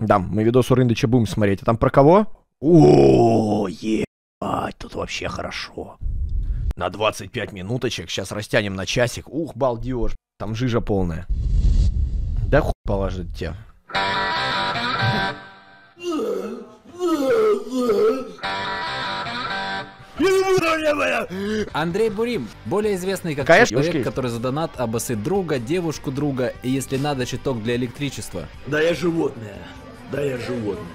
Да, мы видос у Рындича будем смотреть. А там про кого? О, ебать, тут вообще хорошо. На 25 минуточек, сейчас растянем на часик. Ух, балдеж, там жижа полная. Да хуй положить тебя. Андрей Бурим, более известный как человек, который за донат обосыт друга, девушку друга и, если надо, щиток для электричества. Да я животное, да я животное.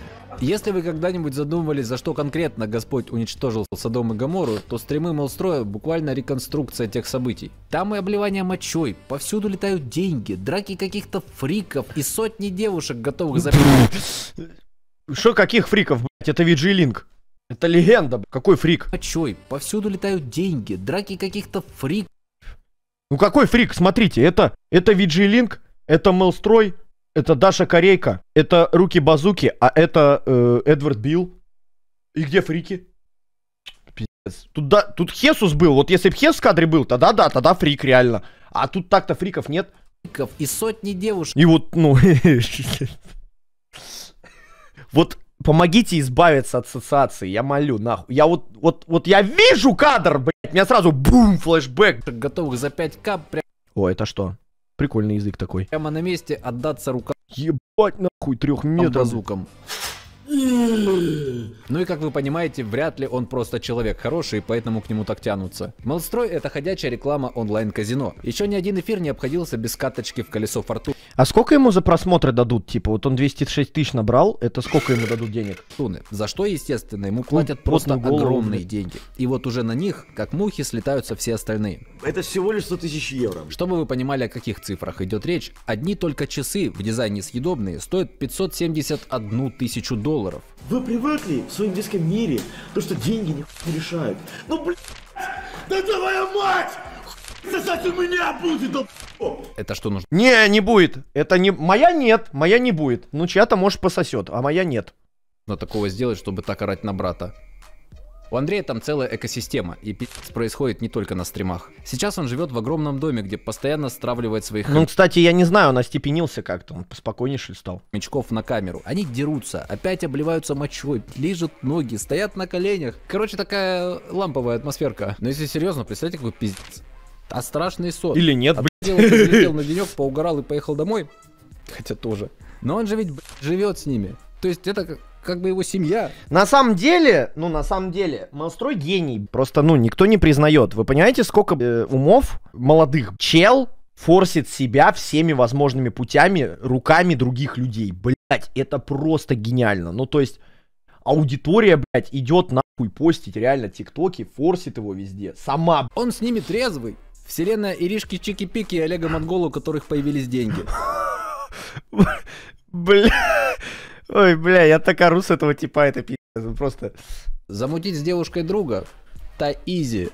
Если вы когда-нибудь задумывались, за что конкретно Господь уничтожил Содом и Гоморру, то стримы Мелстроя буквально реконструкция тех событий. Там и обливание мочой, повсюду летают деньги, драки каких-то фриков и сотни девушек, готовых запить. Что каких фриков, блять? Это виджи-линк. Это легенда, блядь. Какой фрик? Мочой, повсюду летают деньги, драки каких-то фрик. Ну какой фрик? Смотрите, это виджи-линк, это Мелстрой. Это Даша Корейка, это Руки Базуки, а это Эдвард Бил. И где фрики? Пиздец. Тут, да, тут Хесус был, вот если бы Хес в кадре был, тогда да, тогда фрик реально. А тут так-то фриков нет. Фриков и сотни девушек. И вот, ну... Вот помогите избавиться от ассоциации, я молю, нахуй. Я вот я вижу кадр, блядь, меня сразу бум, флешбэк. Готовых за 5К прям... О, это что? Прикольный язык такой. Прямо на месте отдаться рукам. Ебать нахуй 3 метра звуком. Ну и как вы понимаете, вряд ли он просто человек хороший, поэтому к нему так тянутся. Мелстрой — это ходячая реклама онлайн-казино. Еще ни один эфир не обходился без каточки в колесо фортуны. А сколько ему за просмотры дадут? Типа вот он 206 тысяч набрал, это сколько ему дадут денег? За что, естественно, ему платят просто огромные деньги. И вот уже на них, как мухи, слетаются все остальные. Это всего лишь 100 тысяч евро. Чтобы вы понимали, о каких цифрах идет речь, одни только часы в дизайне съедобные стоят 571 тысячу долларов. Вы привыкли в своем детском мире, то что деньги не решают. Ну блядь, да твоя мать! Сосать у меня будет, да блядь. Это что нужно? Не будет. Это не... Моя нет, моя не будет. Ну чья-то может пососет, а моя нет. Но такого сделать, чтобы так орать на брата. У Андрея там целая экосистема, и пи***ц происходит не только на стримах. Сейчас он живет в огромном доме, где постоянно стравливает своих... Ну, кстати, я не знаю, он остепенился как-то, он поспокойнейший стал. ...мячков на камеру. Они дерутся, опять обливаются мочой, лижут ноги, стоят на коленях. Короче, такая ламповая атмосферка. Но если серьезно, представьте, какой пиздец. А страшный сон. Или нет, блядь. Прилетел на денек, поугарал и поехал домой. Хотя тоже. Но он же ведь, блядь, живет с ними. То есть это... как бы его семья. На самом деле, Мелстрой гений. Просто, ну, никто не признает. Вы понимаете, сколько умов молодых? Чел форсит себя всеми возможными путями, руками других людей. Блять, это просто гениально. Ну, то есть, аудитория, блять, идет нахуй постить реально тиктоки, форсит его везде. Сама. Он с ними трезвый. Вселенная Иришки, Чики, Пики и Олега Монголу, у которых появились деньги. Блять. Ой, бля, я так ору с этого типа, это пи***, просто... Замутить с девушкой друга? Та изи.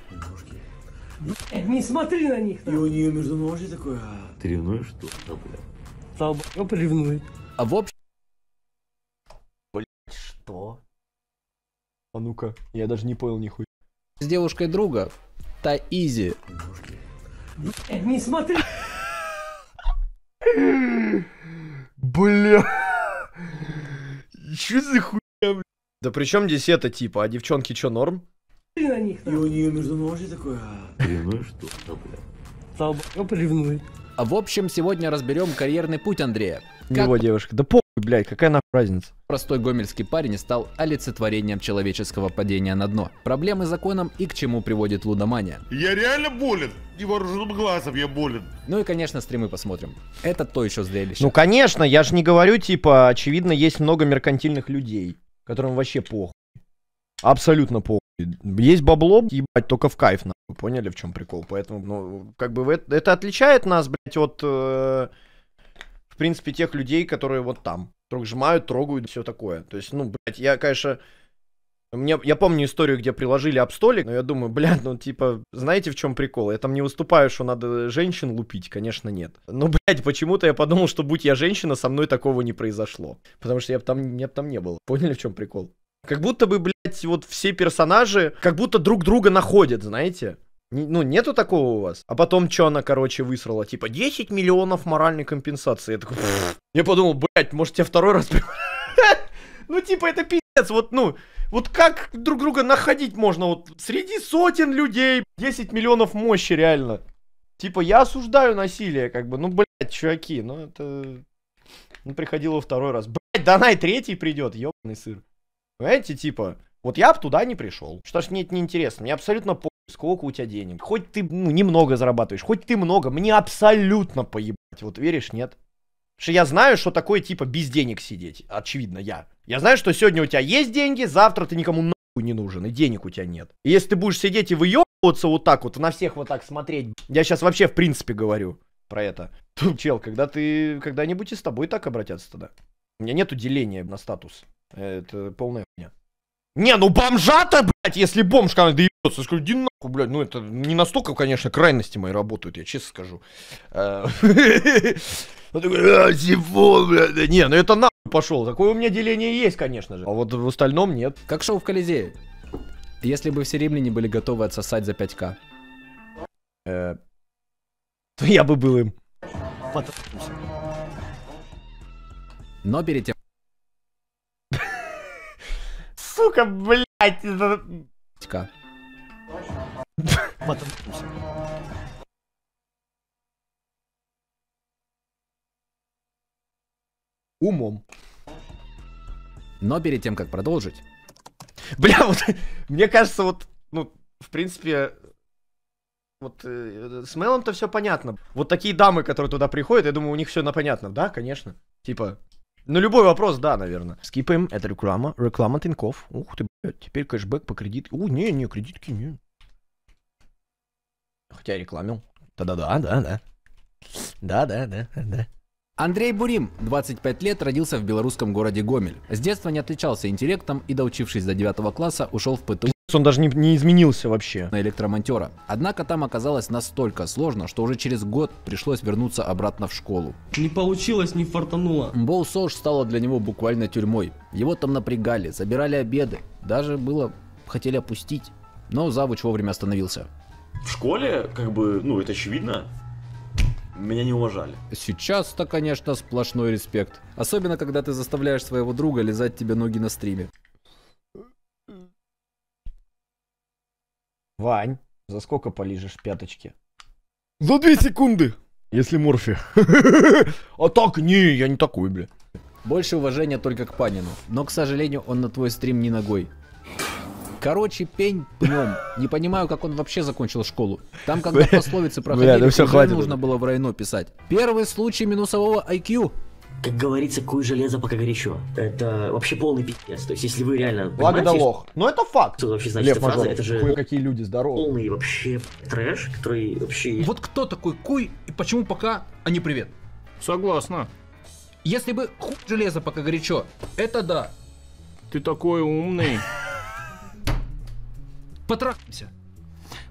Не смотри на них. И у нее между ножей такое... Ты ревнуешь, что ли? Да, бля. Толба ревнует. А в общем... Блядь, что? А ну-ка, я даже не понял нихуя. С девушкой друга? Та изи. Не смотри... Бля... Чё за хуйня, блядь? Да при чем здесь это, типа, а девчонки чё, норм? И у нее между ножей такое... Ревнуешь, что ли, блядь? Толба ревнует. А в общем, сегодня разберем карьерный путь Андрея. Его девушка, да похуй, блядь, какая нахуй разница? Простой гомельский парень стал олицетворением человеческого падения на дно. Проблемы с законом и к чему приводит лудомания. Я реально болен, невооруженным глазом я болен. Ну и, конечно, стримы посмотрим. Это то еще зрелище. Ну, конечно, я же не говорю, типа, очевидно, есть много меркантильных людей, которым вообще похуй. Абсолютно похуй. Есть бабло, ебать, только в кайф, нахуй, поняли, в чем прикол? Поэтому, ну, как бы, это отличает нас, блядь, от... в принципе, тех людей, которые вот там вдруг жмают, трогают, все такое. То есть, ну, блядь, я, конечно... Я помню историю, где приложили об столик, но я думаю, блядь, ну, типа, знаете, в чем прикол? Я там не выступаю, что надо женщин лупить, конечно, нет. Но, блядь, почему-то я подумал, что будь я женщина, со мной такого не произошло. Потому что меня бы там не было. Поняли, в чем прикол? Как будто бы, блядь, вот все персонажи как будто друг друга находят, знаете? Ну, нету такого у вас? А потом, что она, короче, высрала? Типа, 10 миллионов моральной компенсации. Я такой, я подумал, блядь, может, тебе второй раз... Ну, типа, это пиздец, вот, ну, вот как друг друга находить можно, вот, среди сотен людей, 10 миллионов мощи, реально. Типа, я осуждаю насилие, как бы, ну, блядь, чуваки, ну, это, ну, приходило второй раз. Блядь, Данай третий придет, ёбаный сыр. Понимаете, типа, вот я бы туда не пришел, что ж мне это неинтересно, мне абсолютно похуй, сколько у тебя денег. Хоть ты, ну, немного зарабатываешь, хоть ты много, мне абсолютно поебать, вот веришь, нет? Потому что я знаю, что такое, типа, без денег сидеть. Очевидно, я. Я знаю, что сегодня у тебя есть деньги, завтра ты никому нахуй не нужен, и денег у тебя нет. И если ты будешь сидеть и выебываться вот так вот, на всех вот так смотреть, я сейчас вообще в принципе говорю про это. Тут, чел, когда ты, когда-нибудь и с тобой так обратятся тогда. У меня нету деления на статус. Это полная хуйня. Не, ну бомжа-то, блядь, если бомж когда доебется, я скажу, иди нахуй, блядь, ну это не настолько, конечно, крайности мои работают, я честно скажу. Не, ну это нахуй пошел. Такое у меня деление есть, конечно же. А вот в остальном нет. Как шоу в Колизее. Если бы все римляне были готовы отсосать за 5К, то я бы был им. Но перед тем... Сука, блядь. Умом. Но перед тем, как продолжить... Бля, вот, мне кажется, вот, ну, в принципе, вот с Мелом-то все понятно. Вот такие дамы, которые туда приходят, я думаю, у них все понятно, да, конечно. Типа, ну, любой вопрос, да, наверное. Скипаем, это реклама, реклама Тинькофф. Ух ты, блядь, теперь кэшбэк по кредитке. О, не, кредитки, не. Хотя я рекламил. Да. Андрей Бурим, 25 лет, родился в белорусском городе Гомель. С детства не отличался интеллектом и, доучившись до 9 класса, ушел в ПТУ. Он даже не изменился вообще. На электромонтера. Однако там оказалось настолько сложно, что уже через год пришлось вернуться обратно в школу. Не получилось, не фартануло. Мбоусош стало для него буквально тюрьмой. Его там напрягали, забирали обеды. Даже было... хотели опустить. Но завуч вовремя остановился. В школе, как бы, ну, это очевидно. Меня не уважали. Сейчас-то, конечно, сплошной респект. Особенно, когда ты заставляешь своего друга лизать тебе ноги на стриме. Вань, за сколько полижешь пяточки? За 2 секунды, если морфи. А так, не, я не такой, бля. Больше уважения только к Панину. Но, к сожалению, он на твой стрим не ногой. Короче, пень пнем. Не понимаю, как он вообще закончил школу. Там, когда пословицы проходили, да все, хватит, нужно было в райно писать. Первый случай минусового IQ. Как говорится, куй железо, пока горячо. Это вообще полный пиздец. То есть, если вы реально... Благо да лох. Но это факт. Что вообще значит Лев фраза? Это же... Кое-какие люди здоровы. Полный вообще трэш, который вообще... Вот кто такой куй и почему пока, а не привет? Согласна. Если бы хуй железо, пока горячо, это да. Ты такой умный. Потрахаемся.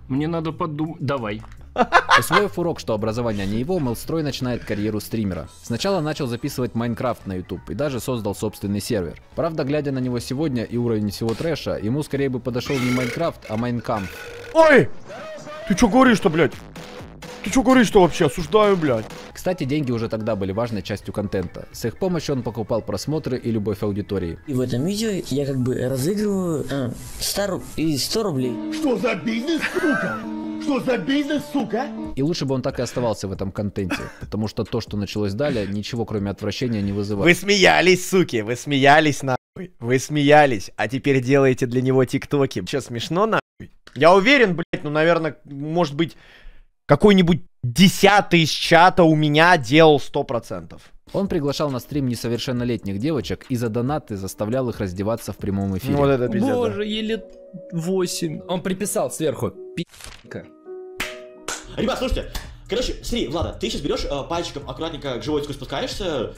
Мне надо подумать. Давай. Освоив урок, что образование не его, Мелстрой начинает карьеру стримера. Сначала начал записывать Майнкрафт на YouTube и даже создал собственный сервер. Правда, глядя на него сегодня и уровень всего трэша, ему скорее бы подошел не Майнкрафт, а Майнкам. Ой! Ты чё говоришь-то, блядь? Ты чё говоришь-то вообще? Осуждаю, блядь. Кстати, деньги уже тогда были важной частью контента. С их помощью он покупал просмотры и любовь аудитории. И в этом видео я как бы разыгрываю 100 рублей. Что за бизнес, сука? Что за бизнес, сука? И лучше бы он так и оставался в этом контенте, потому что то, что началось далее, ничего кроме отвращения не вызывает. Вы смеялись, суки, вы смеялись, нахуй. Вы смеялись, а теперь делаете для него тиктоки. Чё, смешно, нахуй? Я уверен, блядь, ну, наверное, может быть... Какой-нибудь 10-й из чата у меня делал 100%. Он приглашал на стрим несовершеннолетних девочек и за донаты заставлял их раздеваться в прямом эфире. Вот это пиздец. Боже, еле 8. Он приписал сверху. Пи***ка. Ребят, слушайте. Короче, смотри, Влада, ты сейчас берешь пальчиком аккуратненько к животику спускаешься.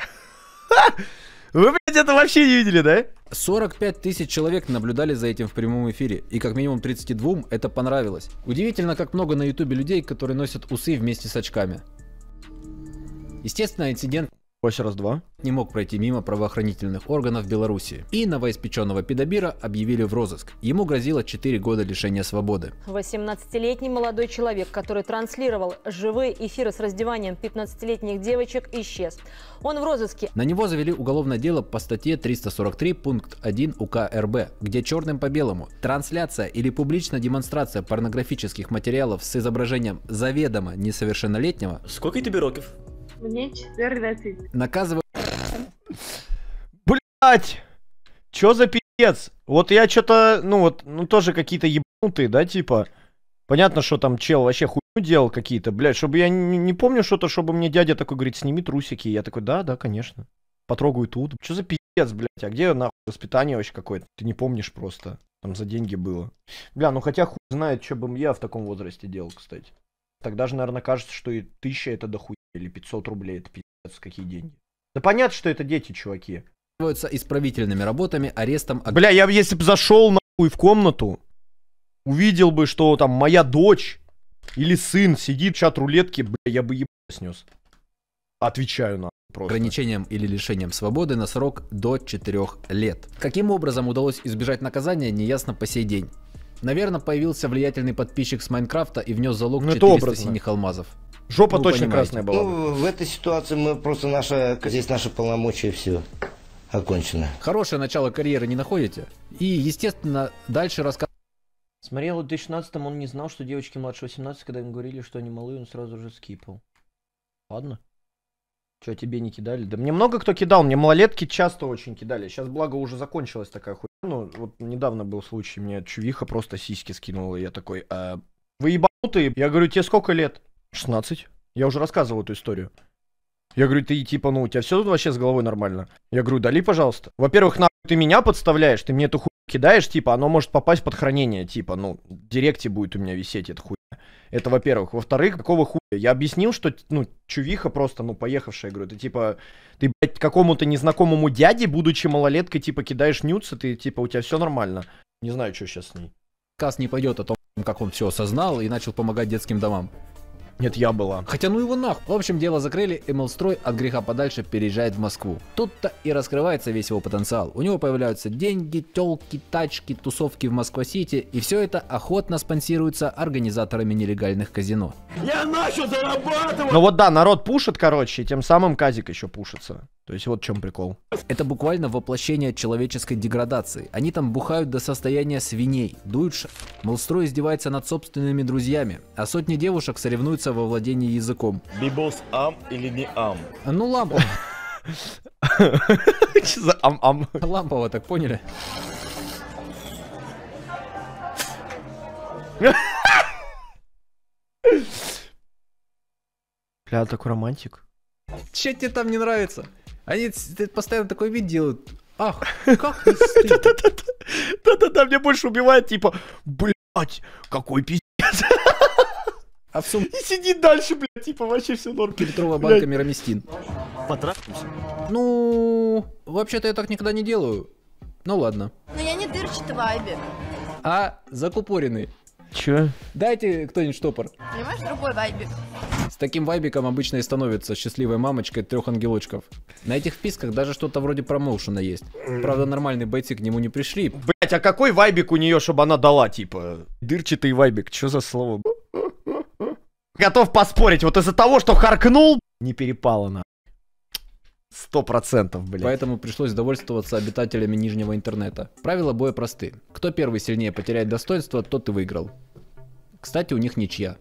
Вы, блядь, это вообще не видели, да? 45 тысяч человек наблюдали за этим в прямом эфире, и как минимум 32 это понравилось. Удивительно, как много на ютубе людей, которые носят усы вместе с очками. Естественно, инцидент Ось раз два. Не мог пройти мимо правоохранительных органов Беларуси. И новоиспеченного педобира объявили в розыск. Ему грозило 4 года лишения свободы. 18-летний молодой человек, который транслировал живые эфиры с раздеванием 15-летних девочек, исчез. Он в розыске. На него завели уголовное дело по статье 343 пункт 1 УК РБ, где черным по белому: трансляция или публичная демонстрация порнографических материалов с изображением заведомо несовершеннолетнего. Сколько тебе роков? Мне 14. Наказывают. Блять! Чё за пиздец? Вот я что-то, ну тоже какие-то ебанутые, да, типа. Понятно, что там чел вообще хуйню делал какие-то, блять, чтобы я не помню что-то, чтобы мне дядя такой говорит, сними трусики. Я такой, да, да, конечно. Потрогаю тут. Чё за пиздец, блять? А где нахуй воспитание вообще какое-то? Ты не помнишь просто. Там за деньги было. Бля, ну хотя хуй знает, что бы я в таком возрасте делал, кстати. Тогда же, наверное, кажется, что и 1000 это дохуя, или 500 рублей это пиздец, какие деньги. Да понятно, что это дети, чуваки. Исправительными работами, арестом... Бля, я если бы зашел нахуй в комнату, увидел бы, что там моя дочь или сын сидит в чат рулетки, бля, я бы ебать снес. Отвечаю на. Просто. Ограничением или лишением свободы на срок до 4 лет. Каким образом удалось избежать наказания, неясно по сей день. Наверное, появился влиятельный подписчик с Майнкрафта и внес залог 400 синих алмазов. Жопа ну, точно понимаете. Красная была. Ну, в этой ситуации мы просто здесь наши полномочия все окончено. Хорошее начало карьеры не находите? И, естественно, дальше рассказываю. Смотрел в 2016-м, он не знал, что девочки младше 18, когда им говорили, что они малые, он сразу же скипал. Ладно. Че, тебе не кидали? Да мне много кто кидал, мне малолетки часто очень кидали. Сейчас, благо, уже закончилась такая хуйня. Ну, вот недавно был случай, мне чувиха просто сиськи скинула, и я такой, вы ебанутые? Я говорю, тебе сколько лет? 16. Я уже рассказывал эту историю. Я говорю, ты типа, ну, у тебя все тут вообще с головой нормально? Я говорю, дали, пожалуйста. Во-первых, нахуй ты меня подставляешь, ты мне эту хуйню кидаешь, типа, оно может попасть под хранение, типа, ну, в директе будет у меня висеть эта хуйня. Это во-первых. Во-вторых, какого хуя? Я объяснил, что, ну, чувиха просто, ну, поехавшая, я говорю, ты типа, ты, блядь, какому-то незнакомому дяде, будучи малолеткой, типа, кидаешь нюцы, ты, типа, у тебя все нормально. Не знаю, что сейчас с ней. Каз не пойдет о том, как он все осознал и начал помогать детским домам. Нет, я была. Хотя ну его нахуй. В общем, дело закрыли, и Мелстрой от греха подальше переезжает в Москву. Тут-то и раскрывается весь его потенциал. У него появляются деньги, тёлки, тачки, тусовки в Москва-Сити, и все это охотно спонсируется организаторами нелегальных казино. Я начал зарабатывать! Ну вот да, народ пушит, короче, и тем самым казик еще пушится. То есть вот в чем прикол. Это буквально воплощение человеческой деградации. Они там бухают до состояния свиней, дуют ш... Мелстрой издевается над собственными друзьями, а сотни девушек соревнуются во владении языком. Бибос ам или не ам? Ну лампово. Че за ам-ам? Лампово, так поняли? Бля, такой романтик. Че тебе там не нравится? Они постоянно такой вид делают. Ах, как ты стыдно. Да-да-да, мне больше убивает, типа, блять, какой пиздец. А в сумке... И сиди дальше, блядь, типа, вообще все норм. Литровая банка мирамистин. Потрахаемся. Ну, вообще-то я так никогда не делаю. Ну ладно. Но я не дырчатый вайбер. А закупоренный. Че? Дайте кто-нибудь штопор. Понимаешь, другой вайбик. С таким вайбиком обычно и становится счастливой мамочкой 3 ангелочков. На этих вписках даже что-то вроде промоушена есть. Правда, нормальные бойцы к нему не пришли. Блять, а какой вайбик у нее, чтобы она дала, типа? Дырчатый вайбик, че за слово? Готов поспорить, вот из-за того, что харкнул, не перепало на 100%, блядь. Поэтому пришлось довольствоваться обитателями нижнего интернета. Правила боя просты. Кто первый сильнее потеряет достоинство, тот и выиграл. Кстати, у них ничья.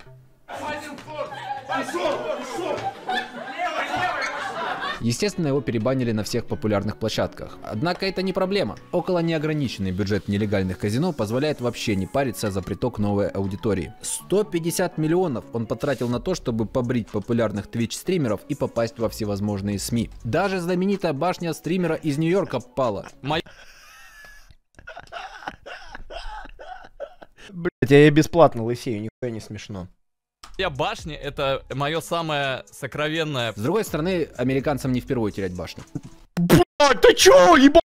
Естественно, его перебанили на всех популярных площадках. Однако это не проблема. Около неограниченный бюджет нелегальных казино позволяет вообще не париться за приток новой аудитории. 150 миллионов он потратил на то, чтобы побрить популярных твич-стримеров и попасть во всевозможные СМИ. Даже знаменитая башня стримера из Нью-Йорка пала. Блять, я бесплатно лысею, нихуя не смешно. Башня — это мое самое сокровенное. С другой стороны, американцам не впервые терять башню. Блять, ты чё, ебать?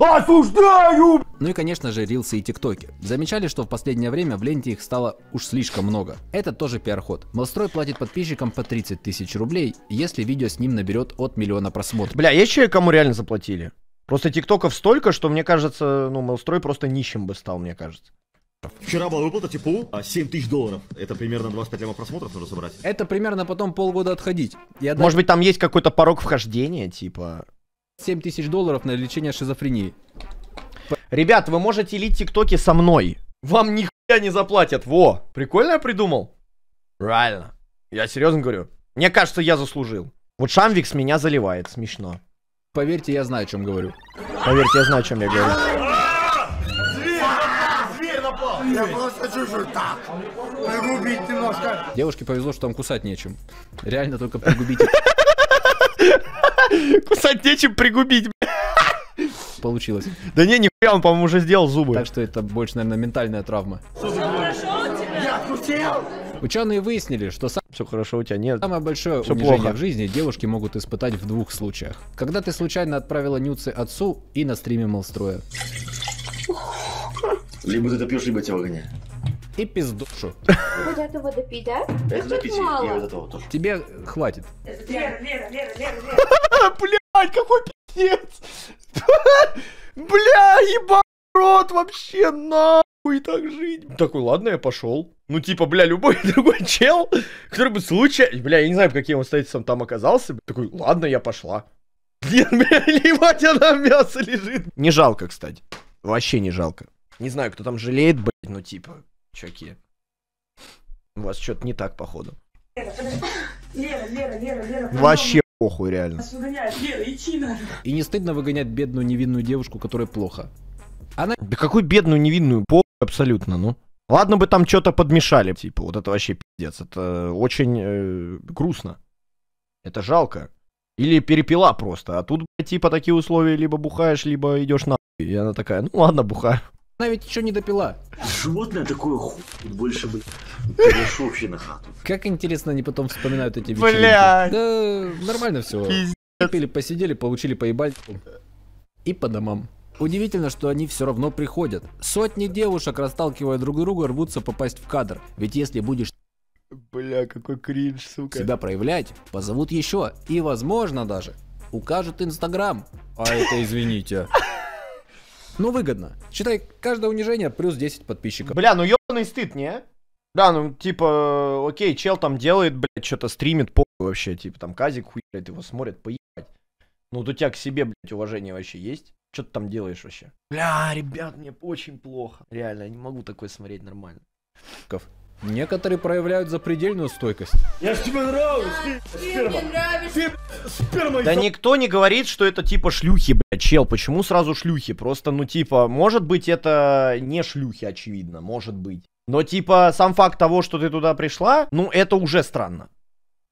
Осуждаю! Ну и, конечно же, рилсы и тиктоки. Замечали, что в последнее время в ленте их стало уж слишком много. Это тоже пиар-ход. Мелстрой платит подписчикам по 30 тысяч рублей, если видео с ним наберет от 1 миллиона просмотров. Бля, есть человек, кому реально заплатили? Просто тиктоков столько, что, мне кажется, ну, Мелстрой просто нищим бы стал, мне кажется. Вчера была выплата ТПУ, 7 тысяч долларов. Это примерно 25 лямов просмотров нужно собрать. Это примерно потом полгода отходить. Может быть, там есть какой-то порог вхождения, типа... 7 тысяч долларов на лечение шизофрении. Ребят, вы можете лить тиктоки со мной. Вам нихуя не заплатят. Во, прикольно я придумал? Реально. Я серьезно говорю. Мне кажется, я заслужил. Вот Шамвикс меня заливает, смешно. Поверьте, я знаю, о чем говорю. Поверьте, я знаю, о чем я говорю. Зверь напал! Я просто чужой так. Пригубить немножко. Девушке повезло, что там кусать нечем. Реально только пригубить. Кусать нечем, пригубить. Получилось. Да не, нихуя, он, по-моему, уже сделал зубы. Так что это больше, наверное, ментальная травма. Все хорошо у тебя? Я отпустил! Ученые выяснили, что все хорошо у тебя нет. Самое большое все унижение плохо в жизни девушки могут испытать в 2 случаях. Когда ты случайно отправила нюцы отцу и на стриме Мелстроя. Либо ты допьешь, либо тебя выгонят. И пиздушу. Вот этого допить, да? Это допить, я вот этого тоже. Тебе хватит. Лера. Блядь, какой пиздец. Бля, ебать рот вообще, нахуй так жить. Такой, ладно, я пошел. Ну типа, бля, любой другой чел, который бы случай, бля, я не знаю, по каким обстоятельствам там оказался. Такой, ладно, я пошла. Нет, бля, ебать, она мясо лежит. Не жалко, кстати. Вообще не жалко. Не знаю, кто там жалеет, блядь, ну типа... Чуваки, у вас что-то не так, походу. Лера, вообще похуй, реально. И не стыдно выгонять бедную невинную девушку, которой плохо. Она... Да какую бедную невинную, похуй абсолютно, ну. Ладно бы там что-то подмешали, типа, вот это вообще пиздец. Это очень грустно. Это жалко. Или перепила просто, а тут, блядь, типа, такие условия, либо бухаешь, либо идешь нахуй. И она такая, ну ладно, бухаю. Она ведь еще не допила. Животное такое хуй больше бы перешло вообще на хату. Как интересно они потом вспоминают эти вечеринки. Бля. Да нормально все. Допили, посидели, получили поебать. И по домам. Удивительно, что они все равно приходят. Сотни девушек, расталкивая друг друга, рвутся попасть в кадр. Ведь если будешь... Бля, какой кринж, сука. Себя проявлять, позовут еще. И возможно даже укажут Instagram. А это извините. Ну выгодно. Считай, каждое унижение плюс 10 подписчиков. Бля, ну ёбаный стыд, не? Да, ну типа, окей, чел там делает, блядь, что-то стримит, похуй вообще, типа там казик хуярит, его смотрят, поебать. Ну вот у тебя к себе, блядь, уважение вообще есть? Что ты там делаешь вообще? Бля, ребят, мне очень плохо. Реально, я не могу такое смотреть нормально. Некоторые проявляют запредельную стойкость. Я ж тебе нравлюсь, ты сперма. Сперма. Да никто не говорит, что это типа шлюхи, блядь, чел. Почему сразу шлюхи? Просто, ну типа, может быть это не шлюхи, очевидно, может быть. Но типа сам факт того, что ты туда пришла, ну это уже странно.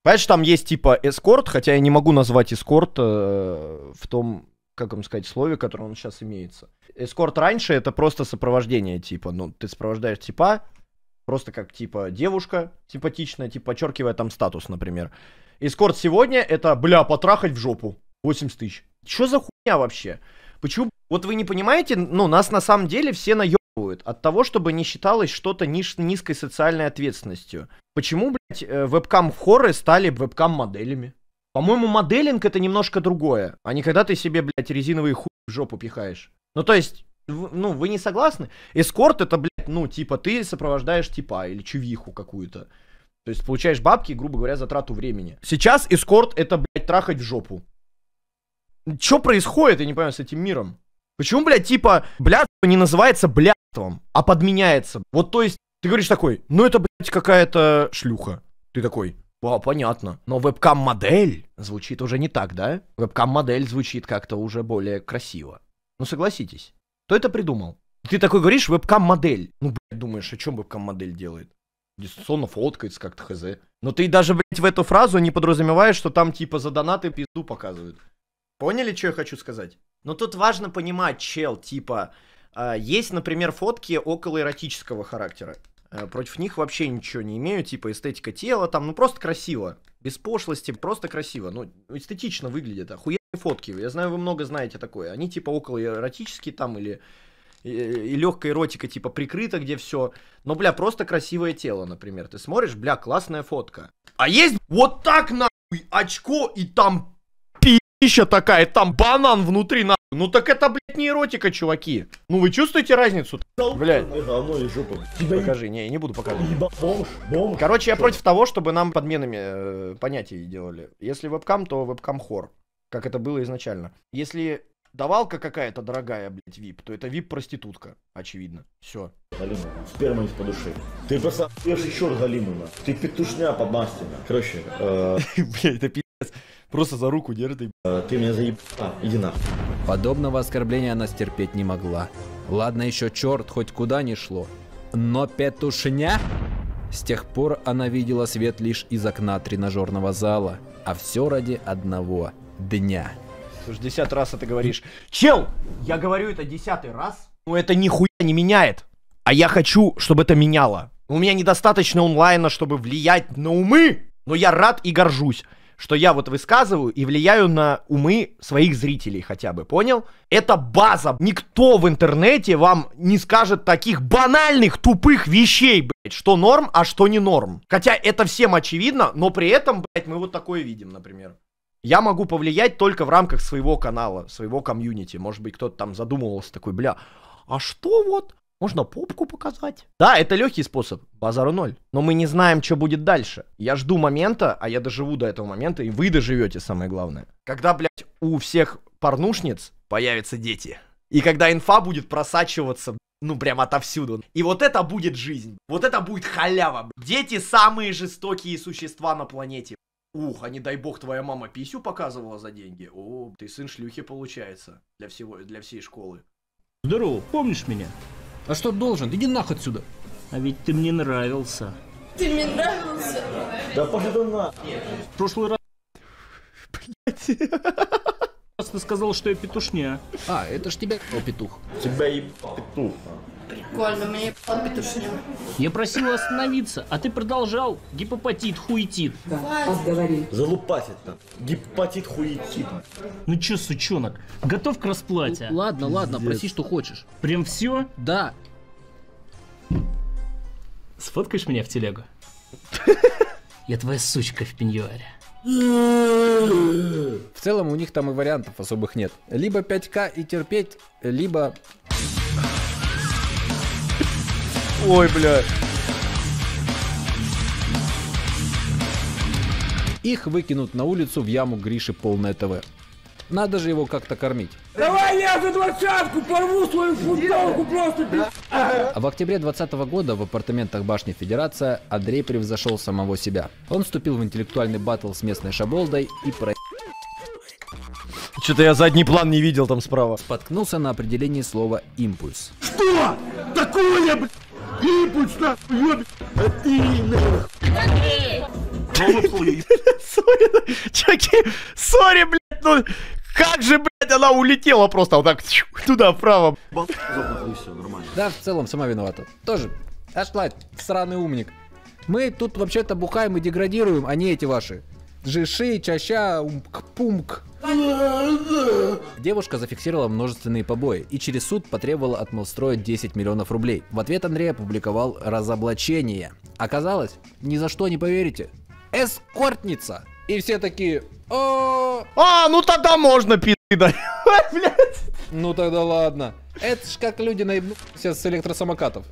Понимаешь, там есть типа эскорт, хотя я не могу назвать эскорт в том, как вам сказать, слове, которое он сейчас имеется. Эскорт раньше это просто сопровождение, типа, ну ты сопровождаешь типа... Просто как, типа, девушка симпатичная, типа, подчеркивая там статус, например. Эскорт сегодня это, бля, потрахать в жопу. 80 тысяч. Чё за хуйня вообще? Почему? Вот вы не понимаете, ну, нас на самом деле все наёбывают от того, чтобы не считалось что-то низкой социальной ответственностью. Почему, блядь, вебкам-хоры стали вебкам-моделями? По-моему, моделинг это немножко другое, а не когда ты себе, блядь, резиновые хуй в жопу пихаешь. Ну, то есть... Ну, вы не согласны? Эскорт это, блядь, ну, типа, ты сопровождаешь типа или чувиху какую-то. То есть получаешь бабки, грубо говоря, за трату времени. Сейчас эскорт это, блядь, трахать в жопу. Чё происходит, я не понимаю, с этим миром? Почему, блядь, типа, блядство не называется блядством, а подменяется? Вот, то есть, ты говоришь такой, ну, это, блядь, какая-то шлюха. Ты такой, а, понятно. Но вебкам-модель звучит уже не так, да? Вебкам-модель звучит как-то уже более красиво. Ну, согласитесь. Кто это придумал? Ты такой говоришь, вебкам-модель. Ну, блядь, думаешь, о чем вебкам-модель делает? Дистанционно фоткается как-то, хз. Но ты даже, блядь, в эту фразу не подразумеваешь, что там, типа, за донаты пизду показывают. Поняли, что я хочу сказать? Но тут важно понимать, чел, типа, есть, например, фотки около эротического характера. Против них вообще ничего не имею, типа, эстетика тела там, ну, просто красиво. Без пошлости, просто красиво. Ну, эстетично выглядит, охуенно фотки. Я знаю, вы много знаете такое. Они типа около эротические там или и легкая эротика типа прикрыта, где все. Но, бля, просто красивое тело, например. Ты смотришь, бля, классная фотка. А есть вот так нахуй очко и там пища такая, там банан внутри нахуй. Ну так это, блядь, не эротика, чуваки. Ну вы чувствуете разницу? Блядь. Покажи, не, я не буду показывать. Короче, я против того, чтобы нам подменами понятий делали. Если вебкам, то вебкам хор. Как это было изначально. Если давалка какая-то дорогая, блядь, вип, то это вип-проститутка, очевидно. Все. Галимова, сперма из подуши. Ты просто черт, Галимова. Ты петушня по мастина. Короче, блядь, это пи***ц. Просто за руку держи. Ты меня заеб... иди на. Подобного оскорбления она стерпеть не могла. Ладно, еще черт хоть куда не шло. Но петушня? С тех пор она видела свет лишь из окна тренажерного зала. А все ради одного дня. Слушай, 10 раз это говоришь. Чел, я говорю это 10-й раз. Но это нихуя не меняет. А я хочу, чтобы это меняло. У меня недостаточно онлайна, чтобы влиять на умы. Но я рад и горжусь, что я вот высказываю и влияю на умы своих зрителей хотя бы, понял? Это база. Никто в интернете вам не скажет таких банальных, тупых вещей, блядь, что норм, а что не норм. Хотя это всем очевидно, но при этом, блядь, мы вот такое видим, например. Я могу повлиять только в рамках своего канала, своего комьюнити. Может быть, кто-то там задумывался такой, бля, а что вот? Можно попку показать. Да, это легкий способ. Базару ноль. Но мы не знаем, что будет дальше. Я жду момента, а я доживу до этого момента, и вы доживете, самое главное. Когда, блядь, у всех порнушниц появятся дети. И когда инфа будет просачиваться, ну, прям отовсюду. И вот это будет жизнь. Вот это будет халява. Дети самые жестокие существа на планете. Ух, а не дай бог твоя мама писю показывала за деньги. О, ты сын шлюхи, получается. Для всей школы. Здорово, помнишь меня? А что должен? Иди нахуй отсюда. А ведь ты мне нравился. Ты мне нравился. Да пошли ты нахуй. В прошлый раз... Блять. Ты сказал, что я петушня. А, это ж тебя ебал петух. Тебя ебал петух. Прикольно, мне ебал петушня. Я просил остановиться, а ты продолжал. Гепопатит, хуетит. Да, отговори. Залупатит там. Гепопатит, хуетит. Ну чё, сучонок, готов к расплате? Ну, ладно, ладно, проси, что хочешь. Прям все? Да. Сфоткаешь меня в телегу? Я твоя сучка в пеньюаре. В целом у них там и вариантов особых нет. Либо 5К и терпеть, либо... Ой, бля. Их выкинут на улицу в яму Гриши полное ТВ. Надо же его как-то кормить. Давай я за 20-ку порву свою футболку просто. А в октябре 2020 года в апартаментах башни Федерация Андрей превзошел самого себя. Он вступил в интеллектуальный баттл с местной шаболдой и про... Что-то я задний план не видел там справа. Споткнулся на определении слова «импульс». Что? Такое, блядь? Импульс, нахуй, ёб... А ты, нахуй. Андрей! Сори, блядь. Ну, как же, блядь, она улетела просто вот так туда, вправо. Да, в целом, сама виновата. Тоже. Ашлайт, сраный умник. Мы тут вообще-то бухаем и деградируем, а не эти ваши. Жиши, чаща, умк-пумк. Девушка зафиксировала множественные побои и через суд потребовала от Мелстроя 10 миллионов рублей. В ответ Андрей опубликовал разоблачение. Оказалось, ни за что не поверите, эскортница. И все такие... А, ну тогда можно пизды дать. Ну тогда ладно. Это ж как люди наебнулся с электросамокатов.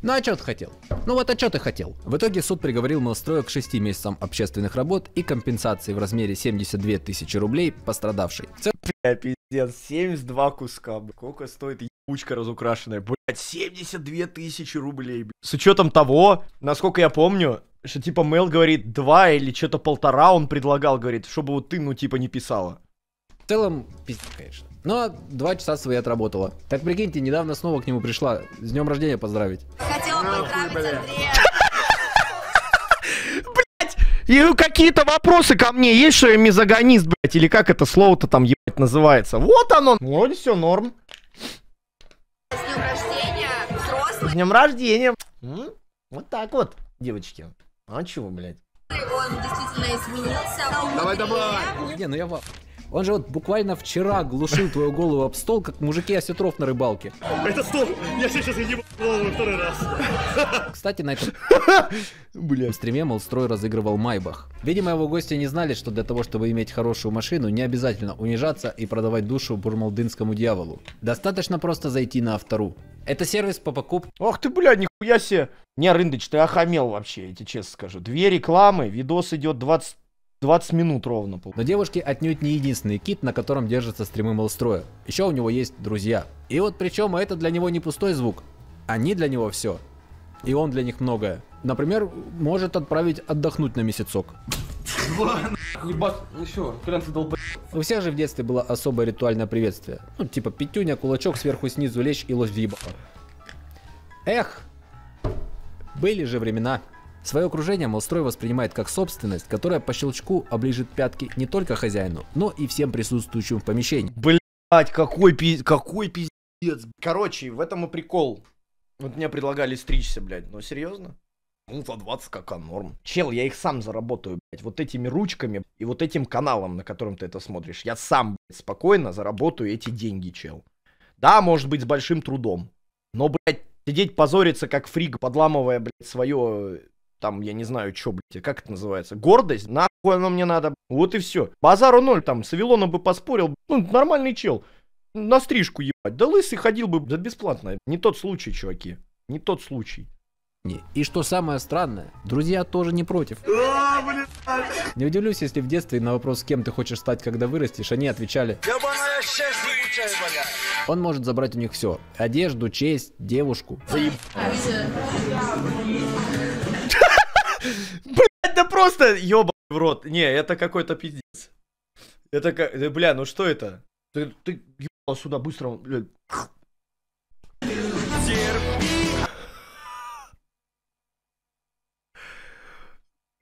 Ну а чё ты хотел? Ну вот а чё ты хотел? В итоге суд приговорил Мелстроя к 6 месяцам общественных работ и компенсации в размере 72 тысячи рублей пострадавшей. Бля, пиздец, 72 куска. Сколько стоит ебучка разукрашенная? Блять, 72 тысячи рублей. С учетом того, насколько я помню... Что типа Мел говорит 2 или что-то 1,5 он предлагал, говорит, чтобы вот ты, ну типа, не писала. В целом, пиздец, конечно. Но 2 часа свои отработала. Так прикиньте, недавно снова к нему пришла. С днем рождения поздравить. Хотела поздравить Андрея. Блять, и какие-то вопросы ко мне есть, что я мизогонист, блять, или как это слово-то там, ебать, называется. Вот оно. Вроде все норм. С днем рождения, взрослый. С днем рождения. Вот так вот, девочки. А чего, блядь? Он действительно изменился. Давай, давай. Не, ну я в... Он же вот буквально вчера глушил твою голову об стол, как мужики осетров на рыбалке. Это стол! Я сейчас ебал голову второй раз. Кстати, на этом стриме Мелстрой разыгрывал майбах. Видимо, его гости не знали, что для того, чтобы иметь хорошую машину, не обязательно унижаться и продавать душу бурмалдынскому дьяволу. Достаточно просто зайти на Автору. Это сервис по покупке. Ох ты, блядь, нихуя себе. Не, Рындич, ты охамел вообще, я тебе честно скажу. Две рекламы, видос идет 20 минут ровно. Но девушки отнюдь не единственный кит, на котором держится стримы Мелстроя. Еще у него есть друзья. И вот причем это для него не пустой звук. Они для него все. И он для них многое. Например, может отправить отдохнуть на месяцок. У всех же в детстве было особое ритуальное приветствие. Ну, типа пятюня, кулачок, сверху снизу лечь и лось в ебало. Эх, были же времена. Свое окружение Мелстрой воспринимает как собственность, которая по щелчку оближет пятки не только хозяину, но и всем присутствующим в помещении. Блять, какой пиздец. Короче, в этом и прикол. Вот мне предлагали стричься, блядь, но серьезно? Ну, за 20 кака норм. Чел, я их сам заработаю, блядь, вот этими ручками и вот этим каналом, на котором ты это смотришь. Я сам, блядь, спокойно заработаю эти деньги, чел. Да, может быть, с большим трудом. Но, блядь, сидеть позориться, как фрик, подламывая, блядь, свое... Там, я не знаю, что, блядь, как это называется? Гордость? Нахуй оно мне надо, блядь. Вот и все. Базару ноль там, с Вилоном бы поспорил, блядь. Ну, нормальный чел. На стрижку ебать. Да лысый ходил бы за бесплатно. Не тот случай, чуваки. Не тот случай. И что самое странное, друзья тоже не против. Не удивлюсь, если в детстве на вопрос, с кем ты хочешь стать, когда вырастешь, они отвечали: он может забрать у них все. Одежду, честь, девушку. Блять, да просто ёбаный в рот. Не, это какой-то пиздец. Это как... Бля, ну что это? Ты ебал сюда быстро, блядь.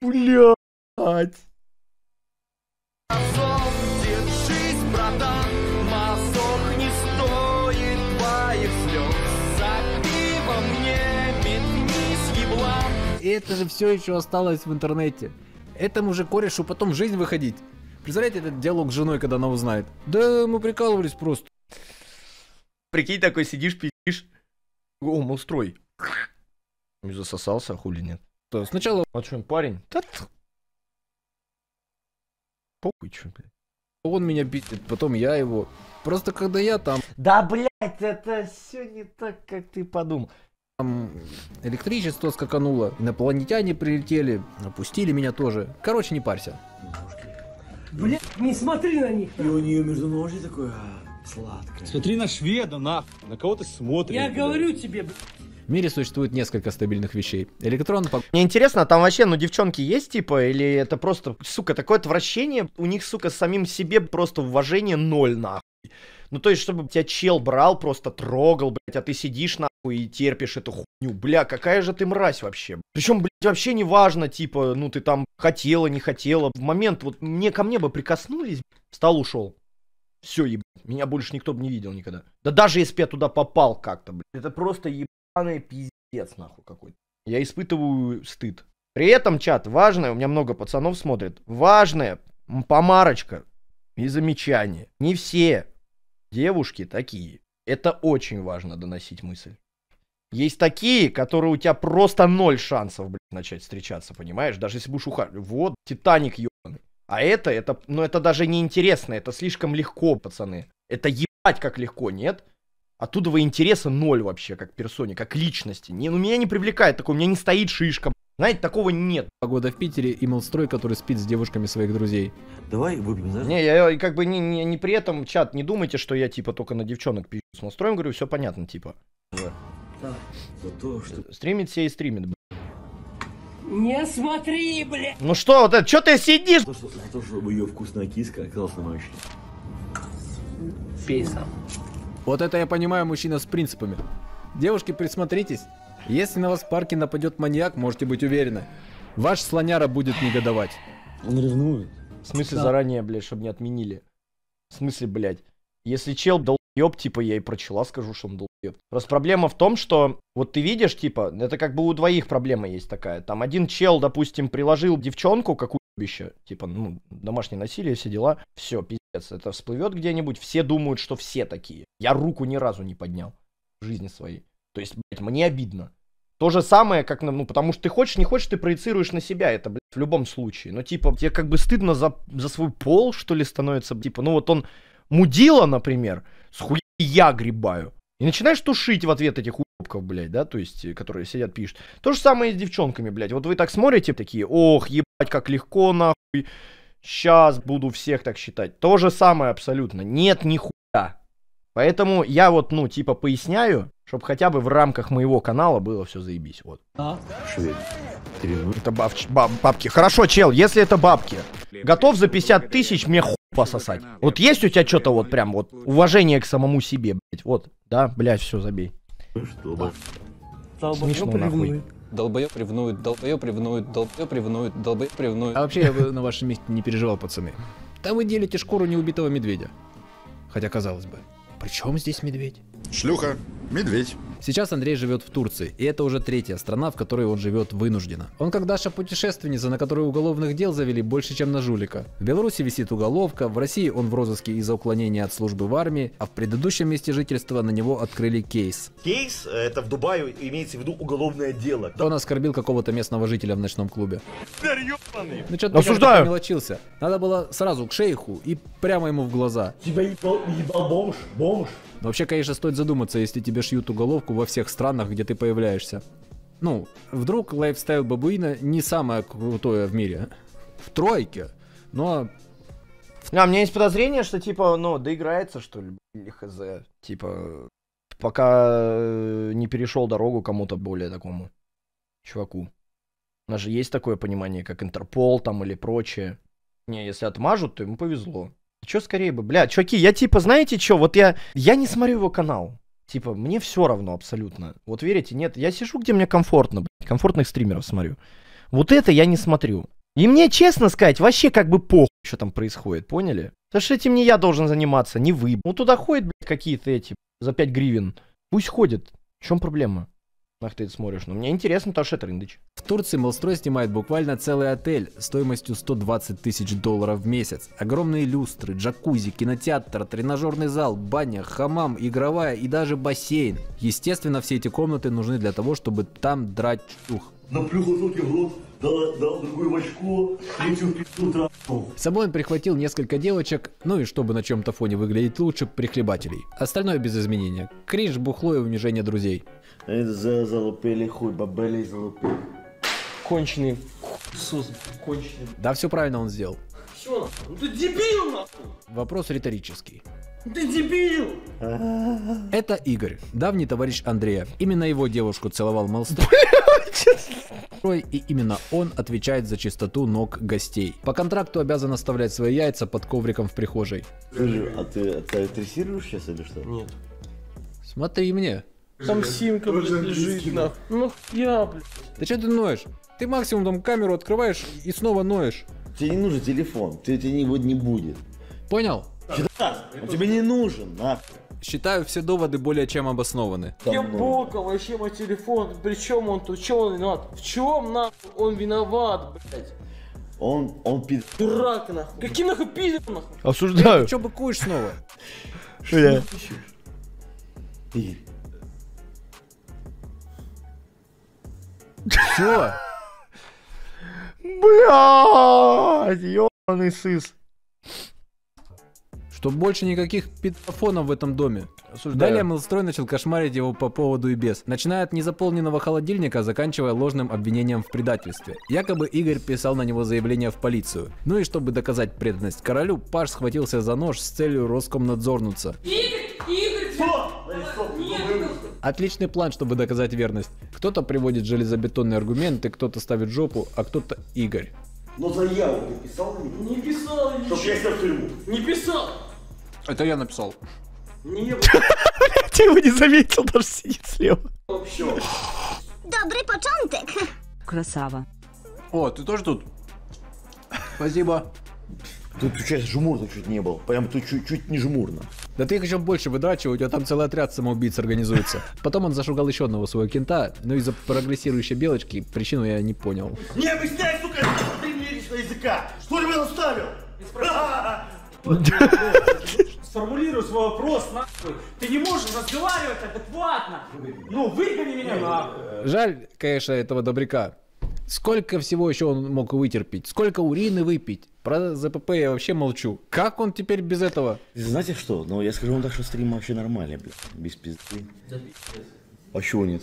Блядь. И это же все еще осталось в интернете. Этому же корешу потом в жизнь выходить. Представляете этот диалог с женой, когда она узнает? Да мы прикалывались просто. Прикинь, такой сидишь, пиздишь. О, Мелстрой. Не засосался, а хули нет. Сначала... А что, парень? Похуй, что, блядь. Он меня бесит, потом я его. Просто когда я там... Да, блядь, это все не так, как ты подумал. Там электричество скакануло, инопланетяне прилетели, опустили меня тоже. Короче, не парься. Блядь, не смотри на них. И у нее между ножей такое сладкое. Смотри на шведа, на кого ты смотришь. Я говорю тебе, блядь. В мире существует несколько стабильных вещей. Мне интересно, а там вообще, ну, девчонки есть, типа, или это просто, сука, такое отвращение, у них, сука, самим себе просто уважение ноль, нахуй. Ну, то есть, чтобы тебя чел брал, просто трогал, блядь, а ты сидишь, нахуй, и терпишь эту хуйню. Бля, какая же ты мразь вообще. Причем, блядь, вообще не важно, типа, ну, ты там хотела, не хотела. В момент, вот, ко мне бы прикоснулись, встал, ушел. Все, ебать, меня больше никто бы не видел никогда. Да даже если бы я туда попал как-то, блядь, это просто ебать. Пиздец нахуй какой-то. Я испытываю стыд. При этом, чат, важное, у меня много пацанов смотрит, важная помарочка и замечание. Не все девушки такие. Это очень важно доносить мысль. Есть такие, которые у тебя просто ноль шансов, блядь, начать встречаться, понимаешь? Даже если будешь ухаживать. Вот, Титаник ебаный. А это, ну это даже не интересно, это слишком легко, пацаны. Это ебать как легко, нет? Оттуда во интереса ноль вообще, как персоне, как личности. Не, ну меня не привлекает такое, у меня не стоит шишка. Знаете, такого нет. Погода в Питере и Мелстрой, который спит с девушками своих друзей. Давай выпьем, да? Не, я как бы не при этом, чат, не думайте, что я типа только на девчонок пью с Мелстроем, говорю, все понятно, типа. Да, за то, что... Стримит все и стримит, блядь. Не смотри, блядь. Ну что, вот это, что ты сидишь? За то, чтобы ее вкусная киска оказалась на моей щеке. Пейся. Вот это я понимаю, мужчина с принципами. Девушки, присмотритесь. Если на вас в парке нападет маньяк, можете быть уверены. Ваш слоняра будет негодовать. Он ревнует. В смысле, да. Заранее, блядь, чтобы не отменили. В смысле, блядь. Если чел долбоеб, типа, я и про чела скажу, что он долбоеб. Просто проблема в том, что вот ты видишь, типа, это как бы у двоих проблема есть такая. Там один чел, допустим, приложил девчонку, какую-то, типа, ну, домашнее насилие, все дела. Все, пиздец. это всплывет где-нибудь, все думают, что все такие. Я руку ни разу не поднял в жизни своей. То есть, блядь, мне обидно. То же самое, как, ну, потому что ты хочешь, не хочешь, ты проецируешь на себя это, блядь, в любом случае. Но, типа, тебе как бы стыдно за свой пол, что ли, становится, типа, ну, вот он мудила, например, с хуя я гребаю. И начинаешь тушить в ответ этих уебков, блядь, да, то есть, которые сидят, пишут. То же самое и с девчонками, блядь. Вот вы так смотрите, такие, ох, ебать, как легко, нахуй. Сейчас буду всех так считать. То же самое абсолютно. Нет, нихуя. Поэтому я вот, ну, типа, поясняю, чтобы хотя бы в рамках моего канала было все заебись. Вот. А? Это бабки. Хорошо, чел, если это бабки. Готов за 50 тысяч мне хуй пососать. Вот есть у тебя что-то вот прям вот уважение к самому себе, блядь. Вот, да, блядь, все, забей. Что? Смешно, нахуй. Долбоёб ревнует, долбоёб ревнует, долбоёб ревнует, долбоёб ревнует. А вообще я бы на вашем месте не переживал, пацаны. Там вы делите шкуру неубитого медведя. Хотя, казалось бы, при чем здесь медведь? Шлюха, медведь. Сейчас Андрей живет в Турции, и это уже третья страна, в которой он живет вынужденно. Он как Даша путешественница, на которой уголовных дел завели больше, чем на жулика. В Беларуси висит уголовка, в России он в розыске из-за уклонения от службы в армии, а в предыдущем месте жительства на него открыли кейс. Кейс? Это в Дубае имеется в виду уголовное дело. Он оскорбил какого-то местного жителя в ночном клубе. Серьезный? Ну что-то осуждаю. Мелочился. Надо было сразу к шейху и прямо ему в глаза. Тебя ебал бомж, бомж. Вообще, конечно, стоит задуматься, если тебе шьют уголовку во всех странах, где ты появляешься. Ну, вдруг лайфстайл бабуина не самое крутое в мире. В тройке, но... А, у меня есть подозрение, что, типа, ну, доиграется, что ли, или хз. Типа, пока не перешел дорогу кому-то более такому чуваку. У нас же есть такое понимание, как Интерпол там или прочее. Не, если отмажут, то ему повезло. Че скорее бы, бля, чуваки, я типа, знаете что, вот я не смотрю его канал, типа, мне все равно абсолютно, вот верите, нет, я сижу, где мне комфортно, блядь, комфортных стримеров смотрю, вот это я не смотрю, и мне, честно сказать, вообще как бы похуй, что там происходит, поняли, потому что этим не я должен заниматься, не вы, ну туда ходят, блядь, какие-то эти, за 5 гривен, пусть ходят, в чем проблема? Ах ты это смотришь, но мне интересно, Таша Трендович. В Турции Мелстрой снимает буквально целый отель стоимостью 120 тысяч долларов в месяц. Огромные люстры, джакузи, кинотеатр, тренажерный зал, баня, хамам, игровая и даже бассейн. Естественно, все эти комнаты нужны для того, чтобы там драть чух. Наплюхал тут в рот, дал другую в очко, третью пизду трахнул. С собой он прихватил несколько девочек, ну и чтобы на чем-то фоне выглядеть лучше, прихлебателей. Остальное без изменения. Кринж, бухло и унижение друзей. Это залупили хуй, бабели залупили. Конченый. Хесус, конченый. Да, все правильно он сделал. Все, ну ты дебил, нахуй! Вопрос риторический. Ты дебил! Это Игорь, давний товарищ Андрея. Именно его девушку целовал Мелстрой. И именно он отвечает за чистоту ног гостей. По контракту обязан оставлять свои яйца под ковриком в прихожей. Скажи, а ты трессируешь сейчас или что? Нет. Смотри мне. Там симка, блядь, лежит, нахуй. Ну я, блядь. Да что ты ноешь? Ты максимум там камеру открываешь и снова ноешь. Тебе не нужен телефон, тебе его не будет. Понял? Он тебе не нужен, нахуй. Считаю, все доводы более чем обоснованы. Я бока вообще мой телефон, причем он тут, чё он виноват? В чем нахуй он виноват, блядь? Он пидор. Дурак, нахуй. Каким нахуй пидор, нахуй? Осуждаю. Ты чё быкуешь снова? Что я? Чё? Блядь, ёбаный сыс. Чтоб больше никаких пидофонов в этом доме. Осуждаю. Далее Мелстрой начал кошмарить его по поводу и без. Начиная от незаполненного холодильника, заканчивая ложным обвинением в предательстве. Якобы Игорь писал на него заявление в полицию. Ну и чтобы доказать преданность королю, Паш схватился за нож с целью Роскомнадзорнуться. Игорь, отличный план, чтобы доказать верность. Кто-то приводит железобетонные аргументы, кто-то ставит жопу, а кто-то Игорь. Но заяву ты писал на него? Не писал я. Чтоб я сел в тюрьму. Не писал. Это я написал. Не было. Ты его не заметил, даже сидит слева. Добрый почонок. Красава. О, ты тоже тут? Спасибо. Тут сейчас жмурно чуть не был. Прям тут чуть не жмурно. Да ты их еще больше выдрачивай, у тебя там целый отряд самоубийц организуется. Потом он зашугал еще одного своего кента, но из-за прогрессирующей белочки причину я не понял. Не объясняй, сука, ты мне лично языка! Что ты меня заставил? Сформулируй свой вопрос, нахуй. Ты не можешь разговаривать адекватно. Ну, выгони меня, нахуй. Жаль, конечно, этого добряка. Сколько всего еще он мог вытерпеть? Сколько урины выпить? Про ЗПП я вообще молчу. Как он теперь без этого? Знаете что? Ну, я скажу вам так, что стрим вообще нормальный, блядь. Без пизды. А чего нет?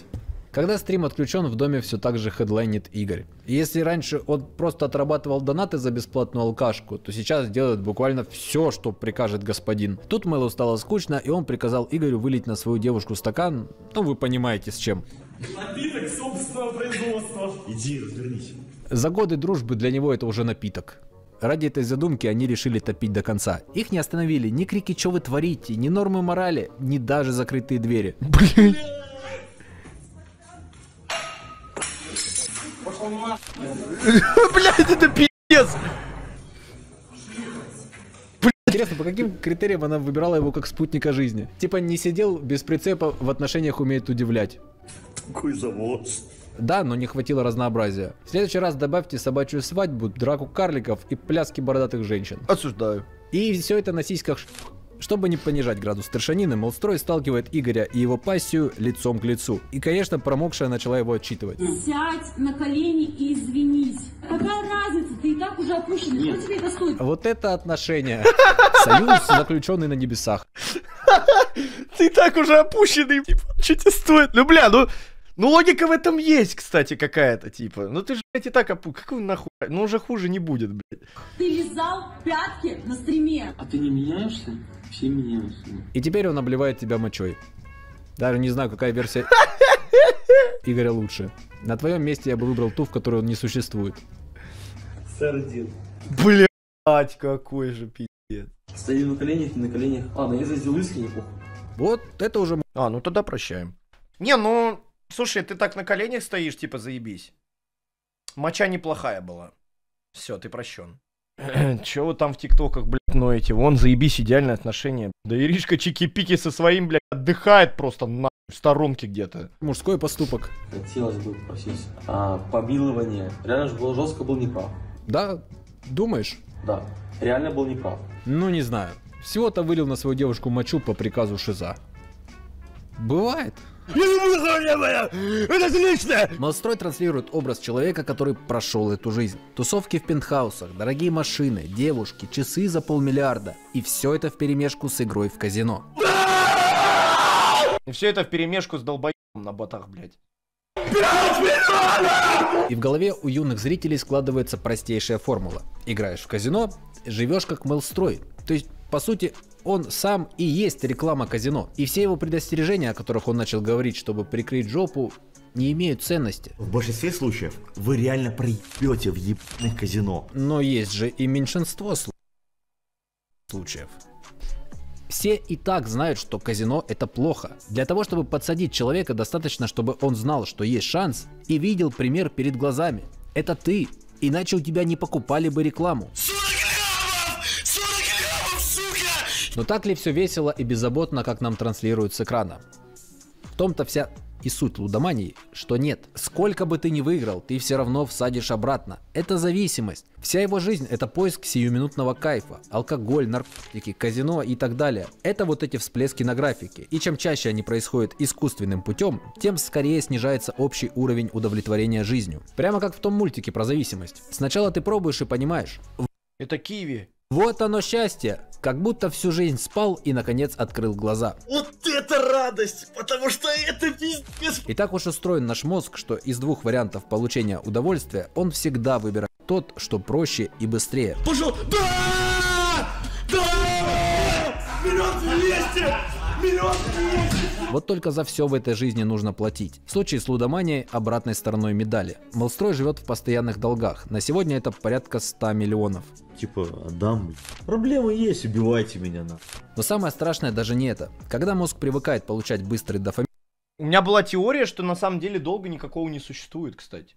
Когда стрим отключен, в доме все так же хедлайнит Игорь. Если раньше он просто отрабатывал донаты за бесплатную алкашку, то сейчас делает буквально все, что прикажет господин. Тут Мэлу стало скучно, и он приказал Игорю вылить на свою девушку стакан, ну вы понимаете с чем. Напиток собственного производства. Иди, развернись. За годы дружбы для него это уже напиток. Ради этой задумки они решили топить до конца. Их не остановили ни крики «Чё вы творите?», ни нормы морали, ни даже закрытые двери. Блин. Блять, это пиздец! Интересно, по каким критериям она выбирала его как спутника жизни? Типа не сидел без прицепа, в отношениях умеет удивлять. Такой завод. Да, но не хватило разнообразия. В следующий раз добавьте собачью свадьбу, драку карликов и пляски бородатых женщин. Осуждаю. И все это на сиськах. Чтобы не понижать градус старшанины, Мелстрой сталкивает Игоря и его пассию лицом к лицу. И, конечно, промокшая начала его отчитывать. Сядь на колени и извинись. Какая разница, ты и так уже опущен. Что тебе это стоит? Вот это отношение. Союз, заключенный на небесах. Ты так уже опущенный, что тебе стоит? Ну, бля, ну логика в этом есть, кстати, какая-то, типа. Ну ты же, блядь, и так опущен. Какой нахуй? Ну уже хуже не будет, блядь. Ты лизал пятки на стриме. А ты не меняешься? Все меняются. И теперь он обливает тебя мочой. Даже не знаю, какая версия Игоря лучше. На твоем месте я бы выбрал ту, в которой он не существует. Сардин. Блять, какой же пиздец. Стоим на коленях, на коленях. А, да я заздил искренне, похуй. Вот это уже... А, ну тогда прощаем. Не, ну... Слушай, ты так на коленях стоишь, типа заебись. Моча неплохая была. Все, ты прощен. Чего вы там в тиктоках, блядь, ноете? Вон, заебись, идеальное отношение. Да Иришка Чики-Пики со своим, блядь, отдыхает просто на в сторонке где-то. Мужской поступок. Хотелось бы попросить. А помилование. Реально же было жестко, был неправ. Да? Думаешь? Да. Реально был неправ. Ну, не знаю. Всего-то вылил на свою девушку мочу по приказу Шиза. Бывает. Это отлично! Мелстрой транслирует образ человека, который прошел эту жизнь. Тусовки в пентхаусах, дорогие машины, девушки, часы за полмиллиарда. И все это вперемешку с игрой в казино. И все это вперемешку с долбоебом на ботах, блядь. И в голове у юных зрителей складывается простейшая формула. Играешь в казино, живешь как Мелстрой. То есть, по сути... Он сам и есть реклама казино. И все его предостережения, о которых он начал говорить, чтобы прикрыть жопу, не имеют ценности. В большинстве случаев вы реально проебете в ебаных казино. Но есть же и меньшинство случаев. Все и так знают, что казино это плохо. Для того, чтобы подсадить человека, достаточно, чтобы он знал, что есть шанс и видел пример перед глазами. Это ты, иначе у тебя не покупали бы рекламу. Но так ли все весело и беззаботно, как нам транслируют с экрана? В том-то вся и суть лудомании, что нет. Сколько бы ты ни выиграл, ты все равно всадишь обратно. Это зависимость. Вся его жизнь – это поиск сиюминутного кайфа. Алкоголь, наркотики, казино и так далее. Это вот эти всплески на графике. И чем чаще они происходят искусственным путем, тем скорее снижается общий уровень удовлетворения жизнью. Прямо как в том мультике про зависимость. Сначала ты пробуешь и понимаешь. Это киви. Вот оно счастье. Как будто всю жизнь спал и, наконец, открыл глаза. Вот это радость, потому что это пиздец. И так уж устроен наш мозг, что из двух вариантов получения удовольствия он всегда выбирает тот, что проще и быстрее. Пошел! Да! Да! Вперед вместе! Вперед вместе! Вот только за все в этой жизни нужно платить. В случае с лудоманией обратной стороной медали. Мелстрой живет в постоянных долгах. На сегодня это порядка 100 миллионов. Типа, отдам. Проблемы есть, убивайте меня на. Но самое страшное даже не это. Когда мозг привыкает получать быстрый дофамин... У меня была теория, что на самом деле долго никакого не существует, кстати.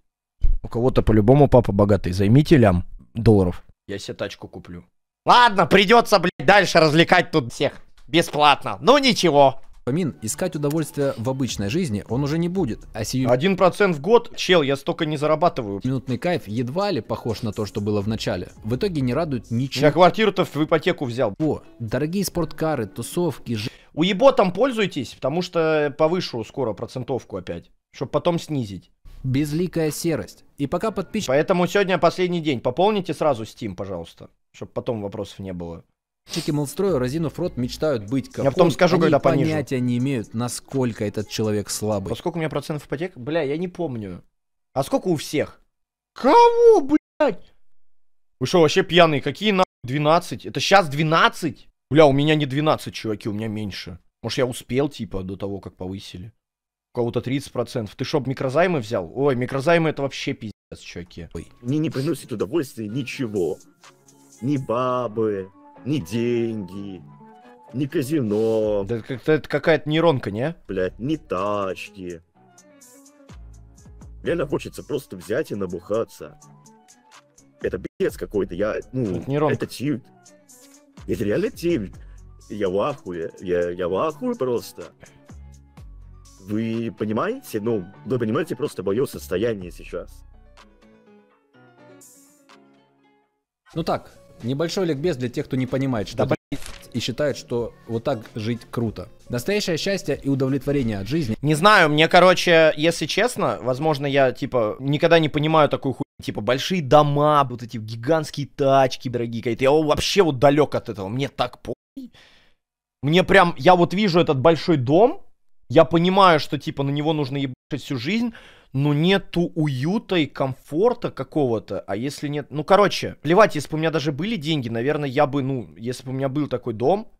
У кого-то по-любому папа богатый. Займите лям долларов. Я себе тачку куплю. Ладно, придется, блядь, дальше развлекать тут всех. Бесплатно. Ну ничего. Памин, искать удовольствие в обычной жизни он уже не будет. 1% в год? Чел, я столько не зарабатываю. Минутный кайф едва ли похож на то, что было в начале. В итоге не радует ничего. Я квартиру-то в ипотеку взял. О, дорогие спорткары, тусовки, уеботом пользуйтесь, потому что повышу скоро процентовку опять, чтобы потом снизить. Безликая серость. И пока подписчики... Поэтому сегодня последний день. Пополните сразу Steam, пожалуйста, чтобы потом вопросов не было. Чики Мелстрою, разинув рот, мечтают быть как... Я потом скажу, когда понижу. Понятия не имеют, насколько этот человек слабый. А сколько у меня процентов ипотек? Бля, я не помню. А сколько у всех? Кого, блядь? Вы что, вообще пьяные? Какие нахуй 12? Это сейчас 12? Бля, у меня не 12, чуваки, у меня меньше. Может, я успел, типа, до того, как повысили? У кого-то 30%. Ты шо, микрозаймы взял? Ой, микрозаймы это вообще пиздец, чуваки. Ой. Мне не приносит удовольствия ничего. Ни бабы, ни деньги, ни казино. Да это какая-то нейронка, не? Блядь, ни тачки. Реально хочется просто взять и набухаться. Это пиздец какой-то, я, ну, это тильт. Это реально тильт. Я в ахуе, я в ахуе просто. Вы понимаете? Ну, вы понимаете просто мое состояние сейчас. Ну так, небольшой ликбез для тех, кто не понимает, что да, и считает, что вот так жить круто. Настоящее счастье и удовлетворение от жизни. Не знаю, мне, короче, если честно, возможно, я, типа, никогда не понимаю такую хуйню. Типа, большие дома, вот эти гигантские тачки, дорогие какие-то. Я вообще вот далек от этого, мне так похуй. Мне прям, я вот вижу этот большой дом. Я понимаю, что, типа, на него нужно ебать всю жизнь, но нету уюта и комфорта какого-то, а если нет... Ну, короче, плевать, если бы у меня даже были деньги, наверное, я бы, ну, если бы у меня был такой дом,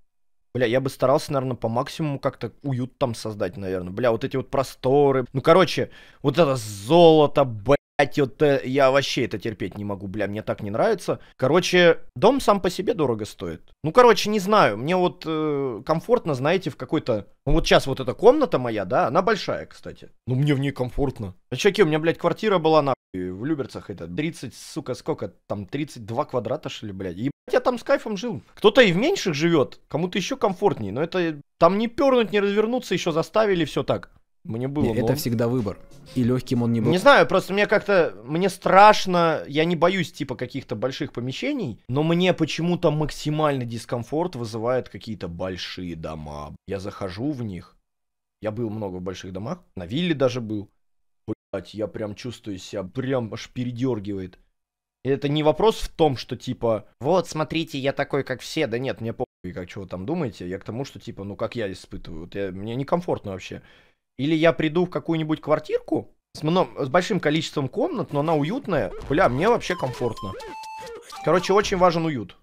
бля, я бы старался, наверное, по максимуму как-то уют там создать, наверное. Бля, вот эти вот просторы, ну, короче, вот это золото, блядь, вот я вообще это терпеть не могу, бля, мне так не нравится. Короче, дом сам по себе дорого стоит. Ну, короче, не знаю, мне вот комфортно, знаете, в какой-то... Вот сейчас вот эта комната моя, да, она большая, кстати. Ну, мне в ней комфортно. А чуваки, у меня, блядь, квартира была, нахуй, в Люберцах, это, 30, сука, сколько, там, 32 квадрата, что ли, блядь. Ебать, я там с кайфом жил. Кто-то и в меньших живет, кому-то еще комфортнее, но это, там не пернуть, не развернуться, еще заставили, все так. Мне было... Это всегда выбор, и легким он не был. Не знаю, просто мне как-то, мне страшно, я не боюсь, типа, каких-то больших помещений, но мне почему-то максимальный дискомфорт вызывает какие-то большие дома. Я захожу в них, я был много в больших домах, на вилле даже был. Блять, я прям чувствую себя, прям аж передергивает. И это не вопрос в том, что, типа, вот, смотрите, я такой, как все, да нет, мне похуй, как чего вы там думаете, я к тому, что, типа, ну, как я испытываю, вот я, мне некомфортно вообще. Или я приду в какую-нибудь квартирку с большим количеством комнат, но она уютная. Бля, мне вообще комфортно. Короче, очень важен уют.